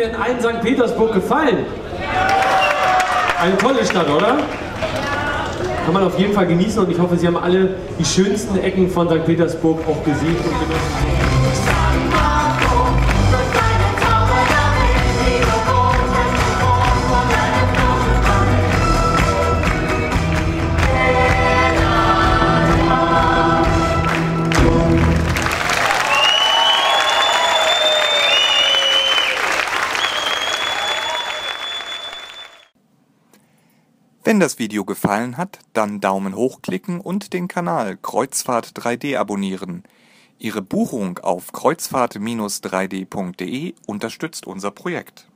dir in einem St. Petersburg gefallen? Eine tolle Stadt, oder? Kann man auf jeden Fall genießen und ich hoffe, Sie haben alle die schönsten Ecken von St. Petersburg auch gesehen und genossen. Wenn das Video gefallen hat, dann Daumen hoch klicken und den Kanal Kreuzfahrt 3D abonnieren. Ihre Buchung auf kreuzfahrt-3d.de unterstützt unser Projekt.